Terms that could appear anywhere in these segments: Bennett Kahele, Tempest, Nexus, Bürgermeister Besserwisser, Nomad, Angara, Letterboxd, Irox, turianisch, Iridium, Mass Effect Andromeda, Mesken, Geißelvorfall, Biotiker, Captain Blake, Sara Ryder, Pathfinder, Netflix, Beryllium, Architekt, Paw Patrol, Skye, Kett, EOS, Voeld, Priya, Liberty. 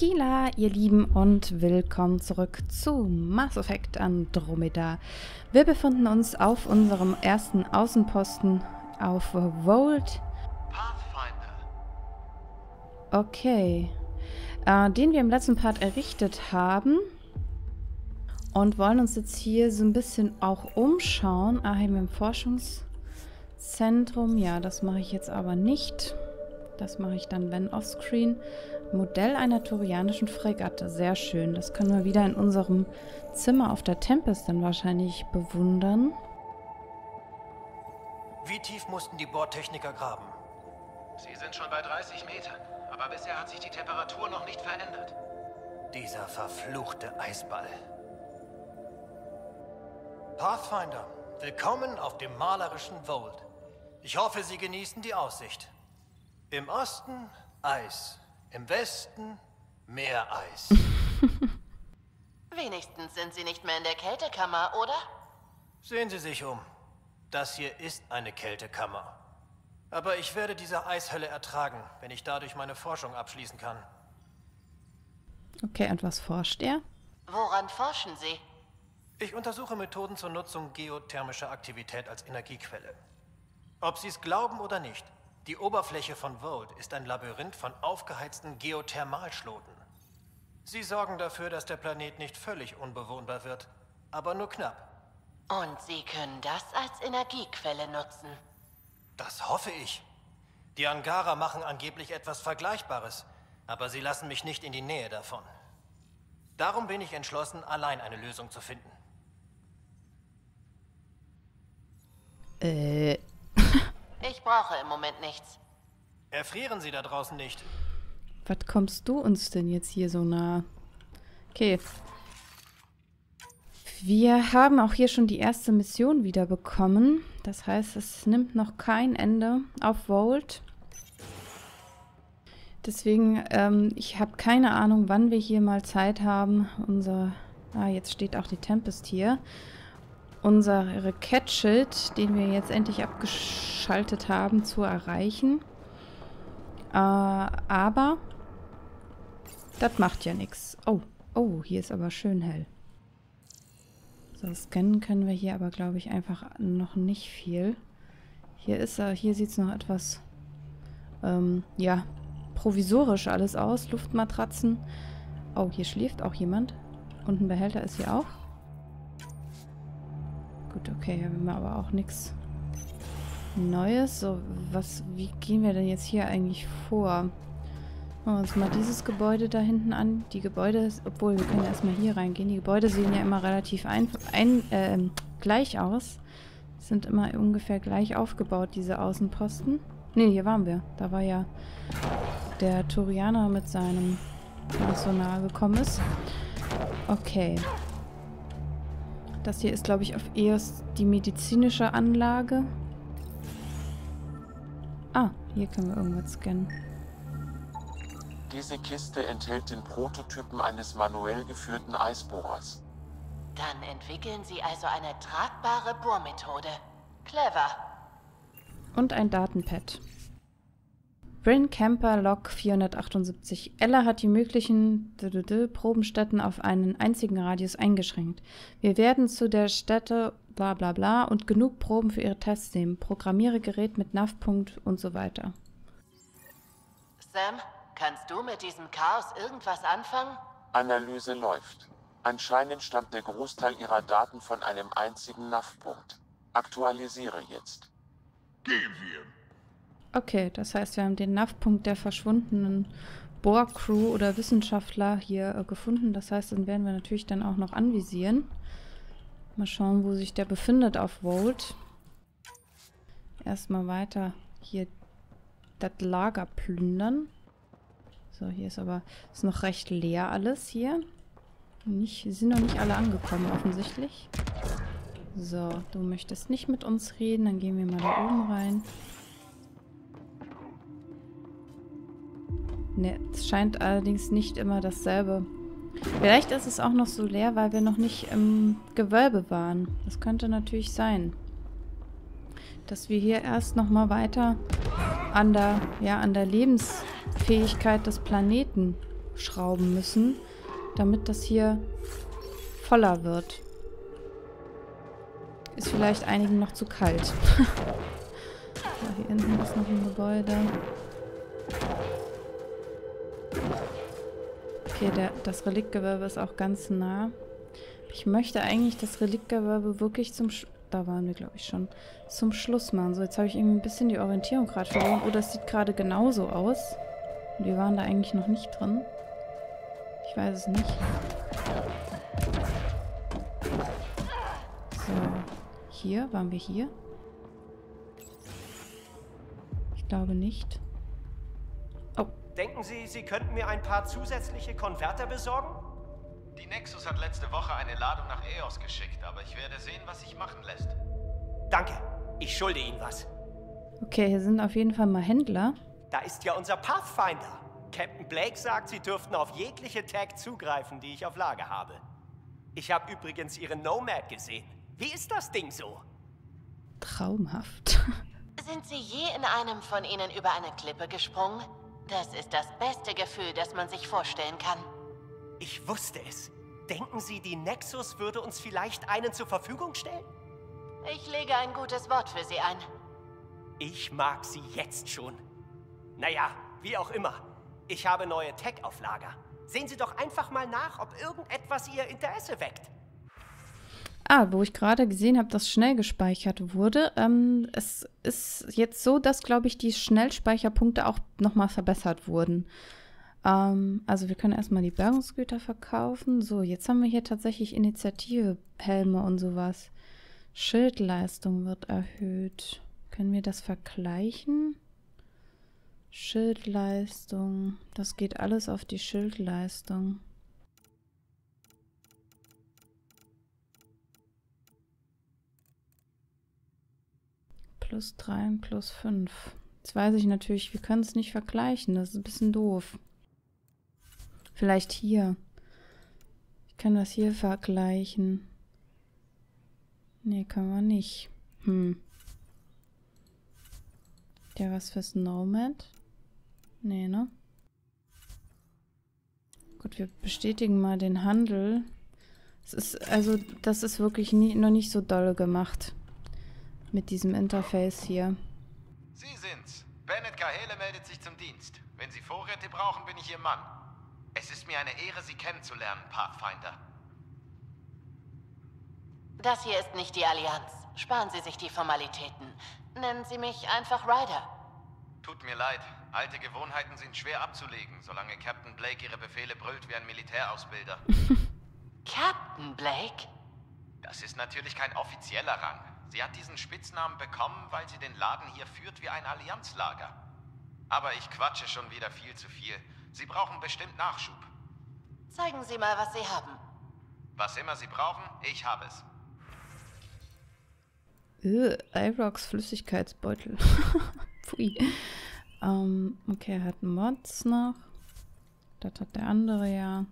Kila, ihr Lieben, und willkommen zurück zu Mass Effect Andromeda. Wir befinden uns auf unserem ersten Außenposten auf Voeld. Pathfinder. Okay. Den wir im letzten Part errichtet haben. Und wollen uns jetzt hier so ein bisschen auch umschauen. Ah, hier mit dem Forschungszentrum. Ja, das mache ich jetzt aber nicht. Das mache ich dann, wenn offscreen. Modell einer turianischen Fregatte. Sehr schön. Das können wir wieder in unserem Zimmer auf der Tempest dann wahrscheinlich bewundern. Wie tief mussten die Bohrtechniker graben? Sie sind schon bei 30 Metern, aber bisher hat sich die Temperatur noch nicht verändert. Dieser verfluchte Eisball. Pathfinder, willkommen auf dem malerischen Voeld. Ich hoffe, Sie genießen die Aussicht. Im Osten Eis. Im Westen Meereis. Wenigstens sind Sie nicht mehr in der Kältekammer, oder? Sehen Sie sich um. Das hier ist eine Kältekammer. Aber ich werde diese Eishölle ertragen, wenn ich dadurch meine Forschung abschließen kann. Okay, und was forscht er? Woran forschen Sie? Ich untersuche Methoden zur Nutzung geothermischer Aktivität als Energiequelle. Ob Sie es glauben oder nicht, die Oberfläche von Voeld ist ein Labyrinth von aufgeheizten Geothermalschloten. Sie sorgen dafür, dass der Planet nicht völlig unbewohnbar wird, aber nur knapp. Und Sie können das als Energiequelle nutzen? Das hoffe ich. Die Angara machen angeblich etwas Vergleichbares, aber sie lassen mich nicht in die Nähe davon. Darum bin ich entschlossen, allein eine Lösung zu finden. Ich brauche im Moment nichts. Erfrieren Sie da draußen nicht. Was kommst du uns denn jetzt hier so nah? Okay. Wir haben auch hier schon die erste Mission wieder bekommen. Das heißt, es nimmt noch kein Ende auf Voeld. Deswegen, ich habe keine Ahnung, wann wir hier mal Zeit haben. Jetzt steht auch die Tempest hier. Unsere Kett-Schild, den wir jetzt endlich abgeschaltet haben, zu erreichen. Aber das macht ja nichts. Oh, hier ist aber schön hell. So, scannen können wir hier aber, glaube ich, einfach noch nicht viel. Hier sieht es noch etwas provisorisch alles aus. Luftmatratzen. Oh, hier schläft auch jemand. Und ein Behälter ist hier auch. Gut, okay, hier haben wir aber auch nichts Neues. So, wie gehen wir denn jetzt hier eigentlich vor? Machen wir uns mal dieses Gebäude da hinten an. Die Gebäude, obwohl wir können erstmal hier reingehen. Die Gebäude sehen ja immer relativ gleich aus. Sind immer ungefähr gleich aufgebaut, diese Außenposten. Ne, hier waren wir. Da war ja der Turianer mit seinem, der so nahe gekommen ist. Okay. Das hier ist, glaube ich, auf EOS die medizinische Anlage. Ah, hier können wir irgendwas scannen. Diese Kiste enthält den Prototypen eines manuell geführten Eisbohrers. Dann entwickeln Sie also eine tragbare Bohrmethode. Clever. Und ein Datenpad. Bryn Camper Log 478. Ella hat die möglichen Probenstätten auf einen einzigen Radius eingeschränkt. Wir werden zu der Stätte bla bla bla und genug Proben für ihre Tests nehmen. Programmiere Gerät mit Nav-Punkt und so weiter. Sam, kannst du mit diesem Chaos irgendwas anfangen? Analyse läuft. Anscheinend stammt der Großteil ihrer Daten von einem einzigen Nav-Punkt. Aktualisiere jetzt. Gehen wir! Okay, das heißt, wir haben den NAV-Punkt der verschwundenen Bohrcrew oder Wissenschaftler hier gefunden. Das heißt, den werden wir natürlich dann auch noch anvisieren. Mal schauen, wo sich der befindet auf Voeld. Erstmal weiter hier das Lager plündern. So, hier ist aber noch recht leer alles hier. Sind noch nicht alle angekommen, offensichtlich. So, du möchtest nicht mit uns reden, dann gehen wir mal da oben rein. Ne, es scheint allerdings nicht immer dasselbe. Vielleicht ist es auch noch so leer, weil wir noch nicht im Gewölbe waren. Das könnte natürlich sein. Dass wir hier erst nochmal weiter an der Lebensfähigkeit des Planeten abschrauben müssen, damit das hier voller wird. Ist vielleicht einigen noch zu kalt. So, hier hinten ist noch ein Gebäude. Okay, das Reliktgewölbe ist auch ganz nah. Ich möchte eigentlich das Reliktgewölbe wirklich zum da waren wir, glaube ich, schon. Zum Schluss machen. So, jetzt habe ich irgendwie ein bisschen die Orientierung gerade verloren. Oh, das sieht gerade genauso aus. Und wir waren da eigentlich noch nicht drin. Ich weiß es nicht. So. Hier? Waren wir hier? Ich glaube nicht. Oh. Denken Sie, Sie könnten mir ein paar zusätzliche Konverter besorgen? Die Nexus hat letzte Woche eine Ladung nach EOS geschickt, aber ich werde sehen, was sich machen lässt. Danke, ich schulde Ihnen was. Okay, hier sind auf jeden Fall mal Händler. Da ist ja unser Pathfinder. Captain Blake sagt, Sie dürften auf jegliche Tag zugreifen, die ich auf Lager habe. Ich habe übrigens Ihre Nomad gesehen. Wie ist das Ding so? Traumhaft. Sind Sie je in einem von Ihnen über eine Klippe gesprungen? Das ist das beste Gefühl, das man sich vorstellen kann. Ich wusste es. Denken Sie, die Nexus würde uns vielleicht einen zur Verfügung stellen? Ich lege ein gutes Wort für Sie ein. Ich mag Sie jetzt schon. Naja, wie auch immer. Ich habe neue Tech auf Lager. Sehen Sie doch einfach mal nach, ob irgendetwas Ihr Interesse weckt. Ah, wo ich gerade gesehen habe, dass schnell gespeichert wurde. Es ist jetzt so, dass, glaube ich, die Schnellspeicherpunkte auch nochmal verbessert wurden. Also wir können erstmal die Bergungsgüter verkaufen. So, jetzt haben wir hier tatsächlich Initiative-Helme und sowas. Schildleistung wird erhöht. Können wir das vergleichen? Schildleistung. Das geht alles auf die Schildleistung. Plus 3 und plus 5. Jetzt weiß ich natürlich, wir können es nicht vergleichen. Das ist ein bisschen doof. Vielleicht hier. Ich kann das hier vergleichen. Nee, kann man nicht. Der was fürs Nomad? Nee, ne? Gut, wir bestätigen mal den Handel. Es ist, also, das ist wirklich noch nicht so doll gemacht. Mit diesem Interface hier. Sie sind's. Bennett Kahele meldet sich zum Dienst. Wenn Sie Vorräte brauchen, bin ich Ihr Mann. Es ist mir eine Ehre, Sie kennenzulernen, Pathfinder. Das hier ist nicht die Allianz. Sparen Sie sich die Formalitäten. Nennen Sie mich einfach Ryder. Tut mir leid. Alte Gewohnheiten sind schwer abzulegen, solange Captain Blake Ihre Befehle brüllt wie ein Militärausbilder. Captain Blake? Das ist natürlich kein offizieller Rang. Sie hat diesen Spitznamen bekommen, weil sie den Laden hier führt wie ein Allianzlager. Aber ich quatsche schon wieder viel zu viel. Sie brauchen bestimmt Nachschub. Zeigen Sie mal, was Sie haben. Was immer Sie brauchen, ich habe es. Irox Flüssigkeitsbeutel. Pfui. Okay, er hat Mods noch. Das hat der andere ja.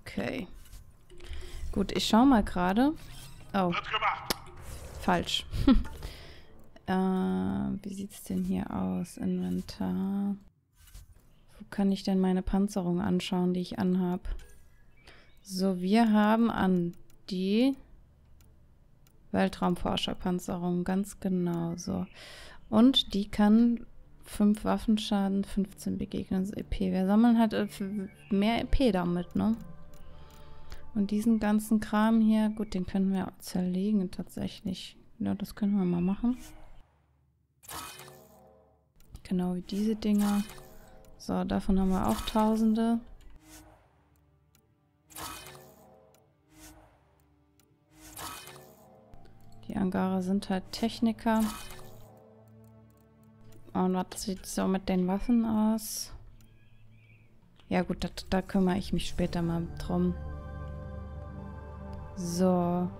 Okay. Gut, ich schau mal gerade. Oh. Wird gemacht. Falsch. Wie sieht's denn hier aus? Inventar. Wo kann ich denn meine Panzerung anschauen, die ich anhab? So, wir haben an die Weltraumforscherpanzerung, ganz genau so. Und die kann 5 Waffenschaden, 15 Begegnungs-EP. Wir sammeln halt mehr EP damit, ne? Und diesen ganzen Kram hier, gut, den können wir zerlegen tatsächlich. Ja, das können wir mal machen. Genau wie diese Dinger. So, davon haben wir auch Tausende. Die Angara sind halt Techniker. Und was sieht so mit den Waffen aus? Ja gut, da kümmere ich mich später mal drum. So.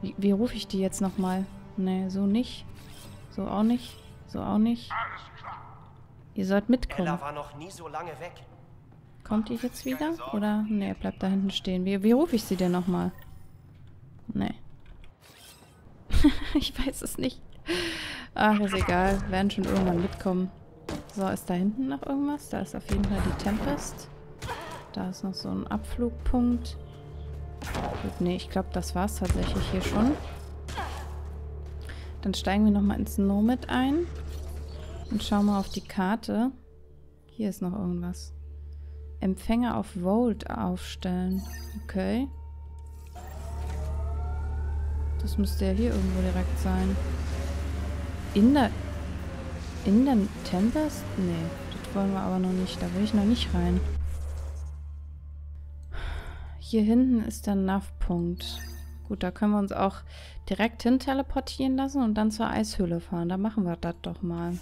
Wie rufe ich die jetzt nochmal? Ne, so nicht. So auch nicht. So auch nicht. Ihr sollt mitkommen. Ella war noch nie so lange weg. Kommt ihr jetzt wieder? Oder? Ne, bleibt da hinten stehen. Wie rufe ich sie denn nochmal? Ne. Ich weiß es nicht. Ach, ist egal. Werden schon irgendwann mitkommen. So, ist da hinten noch irgendwas? Da ist auf jeden Fall die Tempest. Da ist noch so ein Abflugpunkt. Gut, nee, ich glaube, das war es tatsächlich hier schon. Dann steigen wir nochmal ins Nomad ein. Und schauen mal auf die Karte. Hier ist noch irgendwas. Empfänger auf Voeld aufstellen. Okay. Das müsste ja hier irgendwo direkt sein. In der Tempest? Nee, das wollen wir aber noch nicht. Da will ich noch nicht rein. Hier hinten ist der Nav-Punkt. Gut, da können wir uns auch direkt hin teleportieren lassen und dann zur Eishöhle fahren. Da machen wir das doch mal.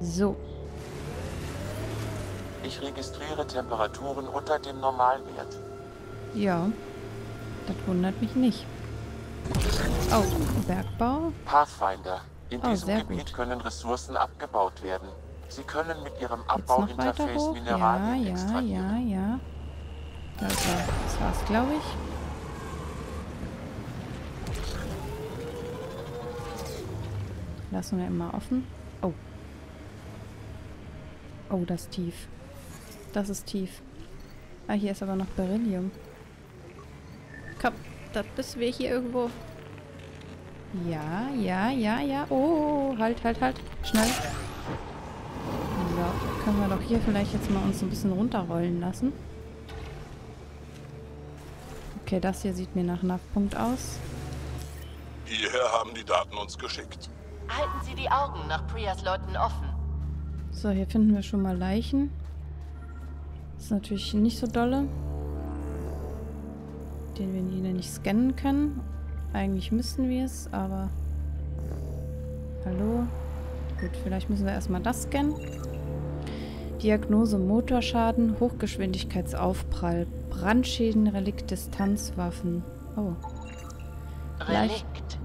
So. Ich registriere Temperaturen unter dem Normalwert. Ja, das wundert mich nicht. Oh, Bergbau. Pathfinder. In diesem Gebiet können Ressourcen abgebaut werden. Sie können mit ihrem Abbauinterface Mineralien extrahieren. Ja. Das war's, glaube ich. Lassen wir immer offen. Oh. Oh, das ist tief. Das ist tief. Ah, hier ist aber noch Beryllium. Komm, das bist wir hier irgendwo. Ja. Oh, halt. Schnell. So, können wir doch hier vielleicht jetzt mal uns ein bisschen runterrollen lassen. Okay, das hier sieht mir nach Nav-Punkt aus. Hierher haben die Daten uns geschickt. Halten Sie die Augen nach Prias Leuten offen. So, hier finden wir schon mal Leichen. Das ist natürlich nicht so dolle. Den wir hier nicht scannen können. Eigentlich müssten wir es, aber... Hallo? Gut, vielleicht müssen wir erstmal das scannen. Diagnose Motorschaden, Hochgeschwindigkeitsaufprall, Brandschäden, Relikt, Distanzwaffen. Oh. Relikt.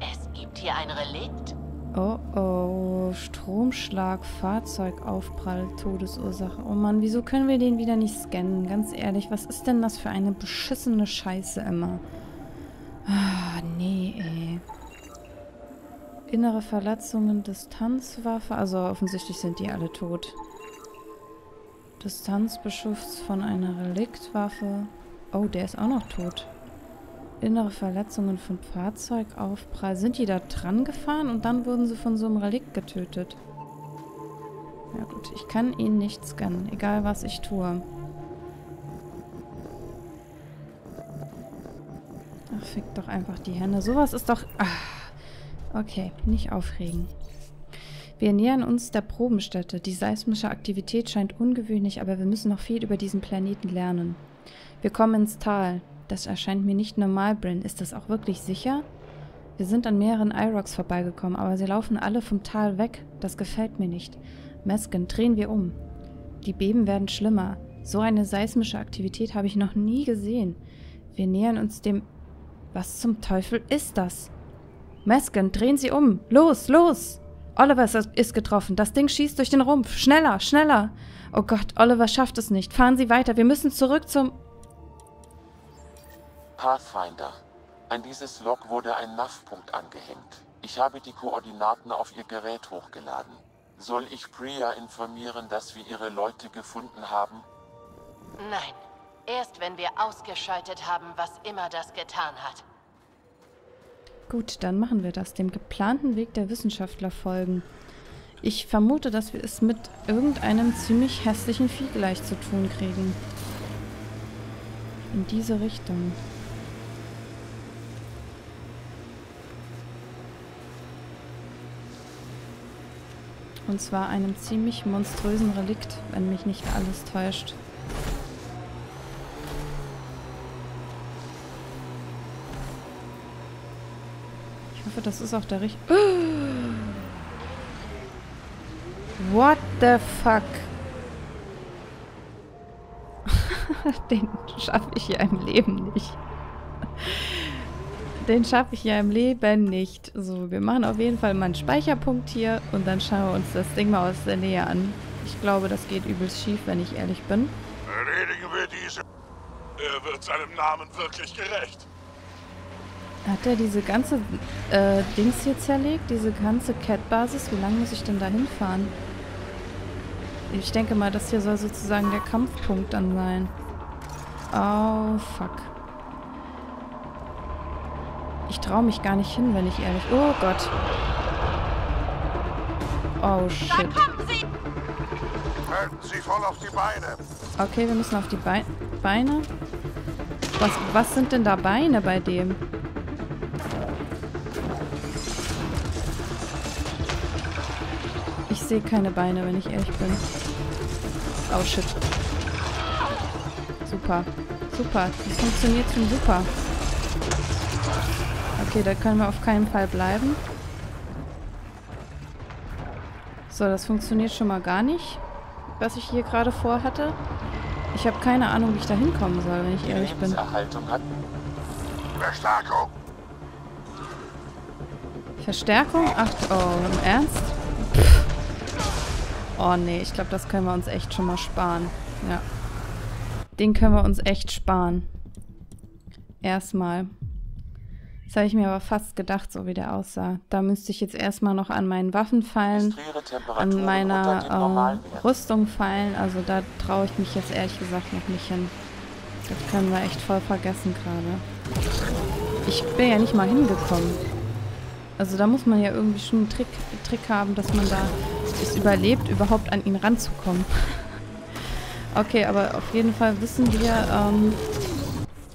Es gibt hier ein Relikt? Oh, oh, Stromschlag, Fahrzeugaufprall, Todesursache. Oh Mann, wieso können wir den wieder nicht scannen? Ganz ehrlich, was ist denn das für eine beschissene Scheiße immer? Ah, nee, ey. Innere Verletzungen, Distanzwaffe. Also offensichtlich sind die alle tot. Distanzbeschuss von einer Reliktwaffe. Oh, der ist auch noch tot. Innere Verletzungen von Fahrzeugaufprall. Sind die da dran gefahren und dann wurden sie von so einem Relikt getötet? Ja gut, ich kann ihn nicht scannen, egal was ich tue. Ach, fick doch einfach die Hände. Sowas ist doch... Ach. Okay, nicht aufregen. Wir nähern uns der Probenstätte. Die seismische Aktivität scheint ungewöhnlich, aber wir müssen noch viel über diesen Planeten lernen. Wir kommen ins Tal. Das erscheint mir nicht normal, Bryn. Ist das auch wirklich sicher? Wir sind an mehreren IROCs vorbeigekommen, aber sie laufen alle vom Tal weg. Das gefällt mir nicht. Mesken, drehen wir um. Die Beben werden schlimmer. So eine seismische Aktivität habe ich noch nie gesehen. Wir nähern uns dem... Was zum Teufel ist das? Mesken, drehen Sie um. Los, los! Oliver ist getroffen. Das Ding schießt durch den Rumpf. Schneller, schneller! Oh Gott, Oliver schafft es nicht. Fahren Sie weiter. Wir müssen zurück zum... Pathfinder. An dieses Log wurde ein Nav-Punkt angehängt. Ich habe die Koordinaten auf ihr Gerät hochgeladen. Soll ich Priya informieren, dass wir ihre Leute gefunden haben? Nein. Erst wenn wir ausgeschaltet haben, was immer das getan hat. Gut, dann machen wir das. Dem geplanten Weg der Wissenschaftler folgen. Ich vermute, dass wir es mit irgendeinem ziemlich hässlichen Vieh gleich zu tun kriegen. In diese Richtung. Und zwar einem ziemlich monströsen Relikt, wenn mich nicht alles täuscht. Ich hoffe, das ist auch der richtige... What the fuck? Den schaffe ich ja im Leben nicht. Den schaffe ich ja im Leben nicht. So, wir machen auf jeden Fall mal einen Speicherpunkt hier und dann schauen wir uns das Ding mal aus der Nähe an. Ich glaube, das geht übelst schief, wenn ich ehrlich bin. Erledigen wir diese. Er wird seinem Namen wirklich gerecht. Hat er diese ganze Dings hier zerlegt? Diese ganze Cat-Basis? Wie lange muss ich denn da hinfahren? Ich denke mal, das hier soll sozusagen der Kampfpunkt dann sein. Oh, fuck. Ich traue mich gar nicht hin, wenn ich ehrlich... Oh Gott. Oh, shit. Da kommen Sie! Halten Sie voll auf die Beine. Okay, wir müssen auf die Beine. Was sind denn da Beine bei dem? Ich sehe keine Beine, wenn ich ehrlich bin. Oh, shit. Super. Super. Das funktioniert schon super. Okay, da können wir auf keinen Fall bleiben. So, das funktioniert schon mal gar nicht, was ich hier gerade vorhatte. Ich habe keine Ahnung, wie ich da hinkommen soll, wenn ich ehrlich bin. Verstärkung! Verstärkung? Ach, oh, im Ernst? Pff. Oh nee, ich glaube, das können wir uns echt schon mal sparen. Ja. Den können wir uns echt sparen. Erstmal. Das habe ich mir aber fast gedacht, so wie der aussah. Da müsste ich jetzt erstmal noch an meinen Waffen fallen, an meiner Rüstung fallen. Also da traue ich mich jetzt ehrlich gesagt noch nicht hin. Das können wir echt voll vergessen gerade. Ich bin ja nicht mal hingekommen. Also da muss man ja irgendwie schon einen Trick haben, dass man da es überlebt, überhaupt an ihn ranzukommen. Okay, aber auf jeden Fall wissen wir...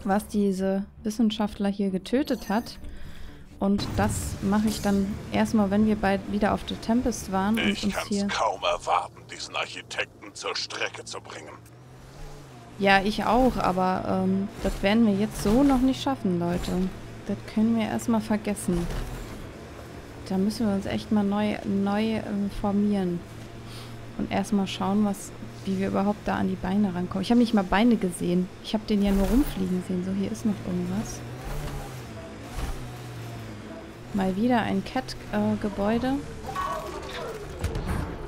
was diese Wissenschaftler hier getötet hat. Und das mache ich dann erstmal, wenn wir bald wieder auf der Tempest waren. Ich kann es kaum erwarten, diesen Architekten zur Strecke zu bringen. Ja, ich auch, aber das werden wir jetzt so noch nicht schaffen, Leute. Das können wir erstmal vergessen. Da müssen wir uns echt mal neu formieren. Und erstmal schauen, wie wir überhaupt da an die Beine rankommen. Ich habe nicht mal Beine gesehen. Ich habe den ja nur rumfliegen sehen. So, hier ist noch irgendwas. Mal wieder ein Kett-Gebäude.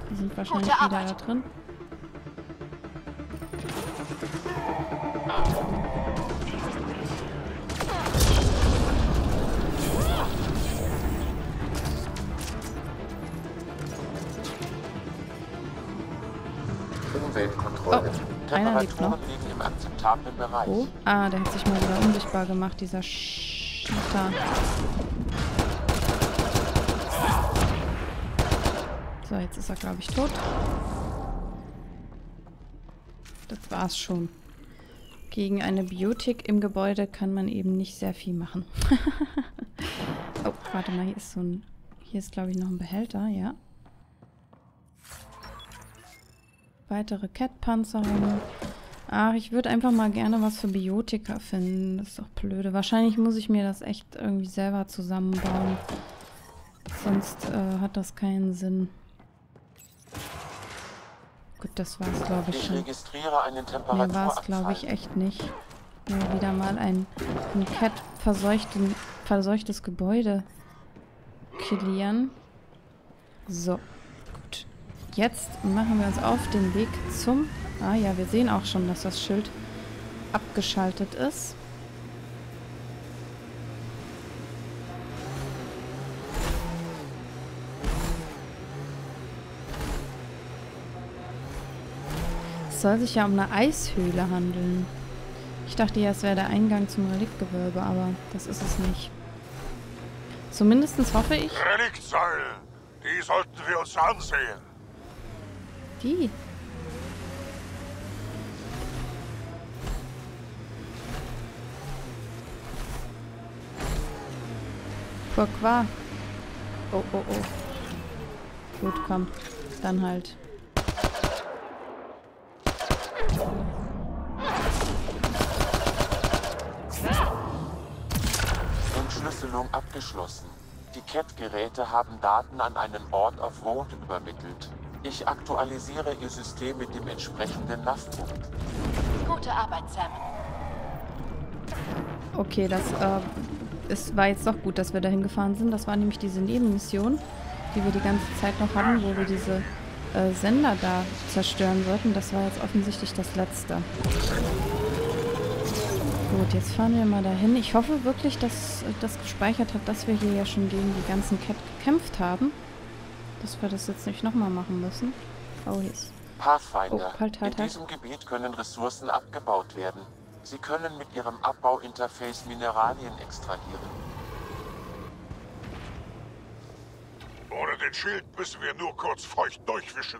Die sind wahrscheinlich wieder da drin. Oh, einer liegt noch. Oh, ah, der hat sich mal wieder unsichtbar gemacht, dieser Schutter. So, jetzt ist er, glaube ich, tot. Das war's schon. Gegen eine Biotik im Gebäude kann man eben nicht sehr viel machen. Oh, warte mal, hier ist so ein... Hier ist, glaube ich, noch ein Behälter, ja. Weitere Cat-Panzerung. Ach, ich würde einfach mal gerne was für Biotiker finden. Das ist doch blöde. Wahrscheinlich muss ich mir das echt irgendwie selber zusammenbauen. Sonst hat das keinen Sinn. Gut, das war's, glaube ich, schon. Mir war's, glaube ich, echt nicht. Nur wieder mal ein Cat-verseuchtes Gebäude killieren. So. Jetzt machen wir uns auf den Weg zum... Ah ja, wir sehen auch schon, dass das Schild abgeschaltet ist. Es soll sich ja um eine Eishöhle handeln. Ich dachte ja, es wäre der Eingang zum Reliktgewölbe, aber das ist es nicht. Zumindest hoffe ich... Reliktsäulen! Die sollten wir uns ansehen! Die. Pourquoi? Oh, oh, oh. Gut, komm. Dann halt. Entschlüsselung abgeschlossen. Die Cat-Geräte haben Daten an einen Ort auf Voeld übermittelt. Ich aktualisiere Ihr System mit dem entsprechenden Lastpunkt. Gute Arbeit, Sam. Okay, das war jetzt doch gut, dass wir dahin gefahren sind. Das war nämlich diese Nebenmission, die wir die ganze Zeit noch haben, wo wir diese Sender da zerstören sollten. Das war jetzt offensichtlich das letzte. Gut, jetzt fahren wir mal dahin. Ich hoffe wirklich, dass das gespeichert hat, dass wir hier ja schon gegen die ganzen Kett gekämpft haben. Dass wir das jetzt nicht nochmal machen müssen. Oh, hier ist... Pathfinder. Oh, halt, halt. In diesem Gebiet können Ressourcen abgebaut werden. Sie können mit ihrem Abbauinterface Mineralien extrahieren. Ohne den Schild müssen wir nur kurz feucht durchwischen.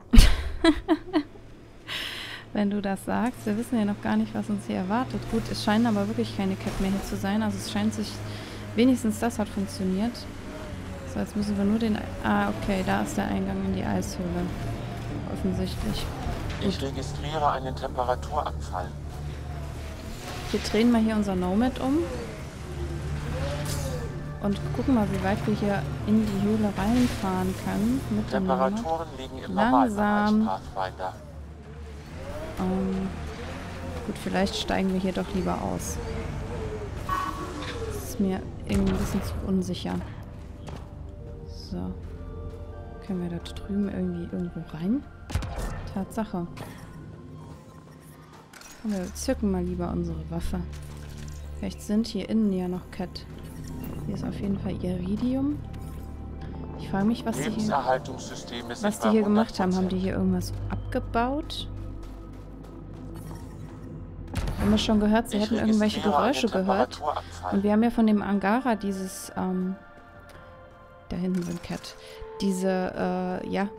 Wenn du das sagst. Wir wissen ja noch gar nicht, was uns hier erwartet. Gut, es scheinen aber wirklich keine Kett mehr hier zu sein. Also es scheint sich... Wenigstens das hat funktioniert. So, jetzt müssen wir nur den... Ah, okay, da ist der Eingang in die Eishöhle. Offensichtlich. Gut. Ich registriere einen Temperaturabfall. Wir drehen mal hier unser Nomad um. Und gucken mal, wie weit wir hier in die Höhle reinfahren können. Mit Temperaturen liegen im Normalbereich, Pathfinder. Gut, vielleicht steigen wir hier doch lieber aus. Das ist mir irgendwie ein bisschen zu unsicher. So. Können wir da drüben irgendwie irgendwo rein? Tatsache. Komm, wir zücken mal lieber unsere Waffe. Vielleicht sind hier innen ja noch Kett. Hier ist auf jeden Fall Iridium. Ich frage mich, was die hier gemacht haben. Haben die hier irgendwas abgebaut? Haben wir schon gehört, sie hätten irgendwelche Geräusche gehört. Und wir haben ja von dem Angara dieses, da hinten sind Kett. Diese, ja,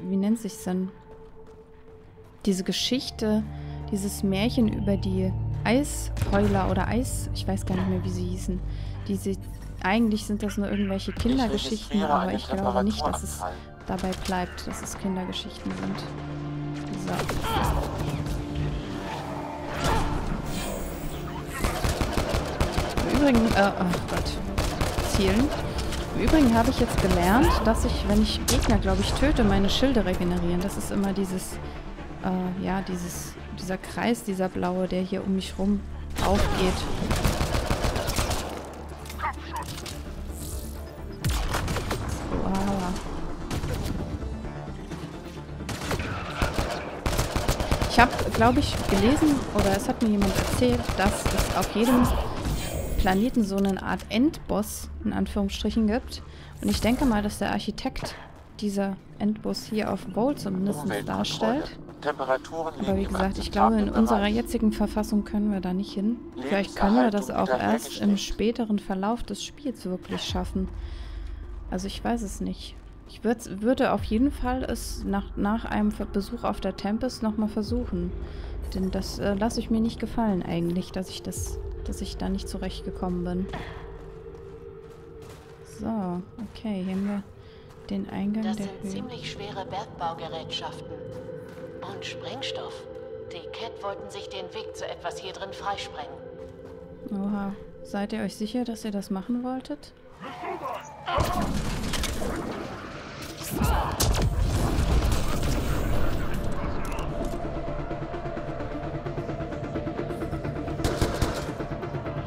wie nennt sich's denn? Diese Geschichte, dieses Märchen über die Eisheuler oder Eis... Ich weiß gar nicht mehr, wie sie hießen. Diese... Eigentlich sind das nur irgendwelche Kindergeschichten, aber ich glaube nicht, dass es dabei bleibt, dass es Kindergeschichten sind. So. Im Übrigen, oh Gott, Zielen. Im Übrigen habe ich jetzt gelernt, dass ich, wenn ich Gegner, glaube ich, töte, meine Schilde regenerieren. Das ist immer dieses, ja, dieser Kreis, dieser blaue, der hier um mich rum aufgeht. Ich habe, glaube ich, gelesen, oder es hat mir jemand erzählt, dass es auf jedem Planeten so eine Art Endboss, in Anführungsstrichen, gibt. Und ich denke mal, dass der Architekt dieser Endboss hier auf Voeld zumindest darstellt. Aber wie gesagt, ich glaube, in unserer jetzigen Verfassung können wir da nicht hin. Vielleicht können wir das auch erst im späteren Verlauf des Spiels wirklich schaffen. Also ich weiß es nicht. Ich würde auf jeden Fall es nach einem Besuch auf der Tempest nochmal versuchen. Denn das lasse ich mir nicht gefallen eigentlich, dass ich da nicht zurechtgekommen bin. So, okay, hier haben wir den Eingang der Höhle. Das sind ziemlich schwere Bergbaugerätschaften und Sprengstoff. Die Kett wollten sich den Weg zu etwas hier drin freisprengen. Oha, seid ihr euch sicher, dass ihr das machen wolltet?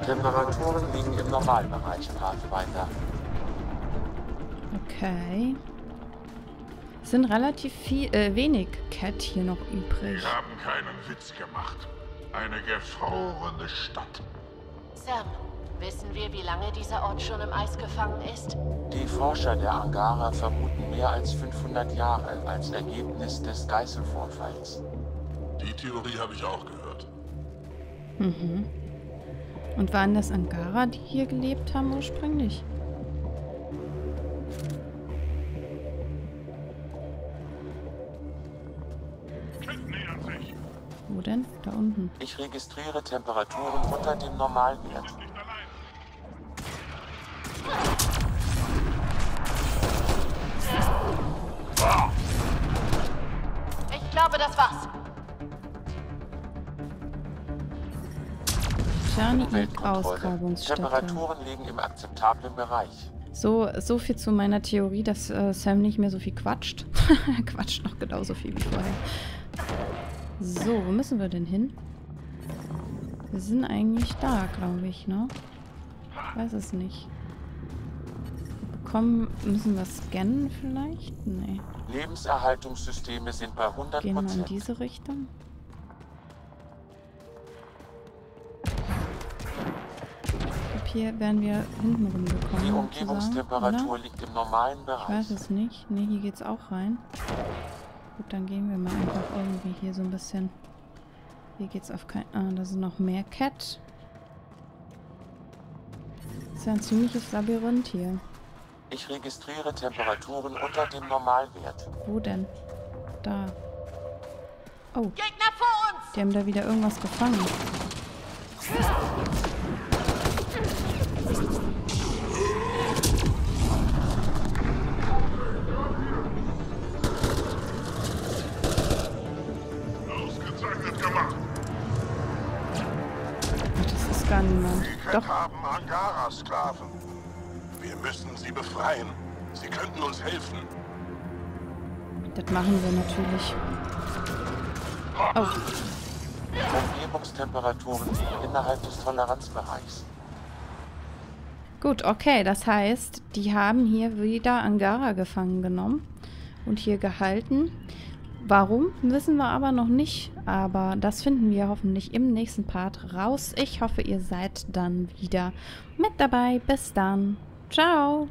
Temperaturen liegen im Normalbereich, Pathfinder. Okay. Es sind relativ viel, wenig Kett hier noch übrig. Wir haben keinen Witz gemacht. Eine gefrorene Stadt. Sam, wissen wir, wie lange dieser Ort schon im Eis gefangen ist? Die Forscher der Angara vermuten mehr als 500 Jahre als Ergebnis des Geißelvorfalls. Die Theorie habe ich auch gehört. Mhm. Und waren das Angara, die hier gelebt haben, ursprünglich? Wo denn? Da unten. Ich registriere Temperaturen unter dem Normalwert. Ich glaube, das war's. Temperaturen liegen im akzeptablen Bereich. So viel zu meiner Theorie, dass Sam nicht mehr so viel quatscht. Er quatscht noch genauso viel wie vorher. So, wo müssen wir denn hin? Wir sind eigentlich da, glaube ich, ne? Ich weiß es nicht. Müssen wir scannen vielleicht? Nee. Lebenserhaltungssysteme sind bei 100%. Gehen wir in diese Richtung? Ab hier werden wir hinten rumgekommen. Die Umgebungstemperatur liegt im normalen Bereich. Ich weiß es nicht. Ne, hier geht's auch rein. Gut, dann gehen wir mal einfach irgendwie hier so ein bisschen. Hier geht's auf kein... Ah, da sind noch mehr Kett. Das ist ja ein ziemliches Labyrinth hier. Ich registriere Temperaturen unter dem Normalwert. Wo denn? Da. Oh. Gegner vor uns! Die haben da wieder irgendwas gefangen. Ausgezeichnet gemacht. Ach, das ist gar niemand. Die Kett haben Angara-Sklaven. Wir müssen sie befreien. Sie könnten uns helfen. Das machen wir natürlich. Oh. Umgebungstemperaturen innerhalb des Toleranzbereichs. Gut, okay. Das heißt, die haben hier wieder Angara gefangen genommen und hier gehalten. Warum, wissen wir aber noch nicht. Aber das finden wir hoffentlich im nächsten Part raus. Ich hoffe, ihr seid dann wieder mit dabei. Bis dann. Ciao.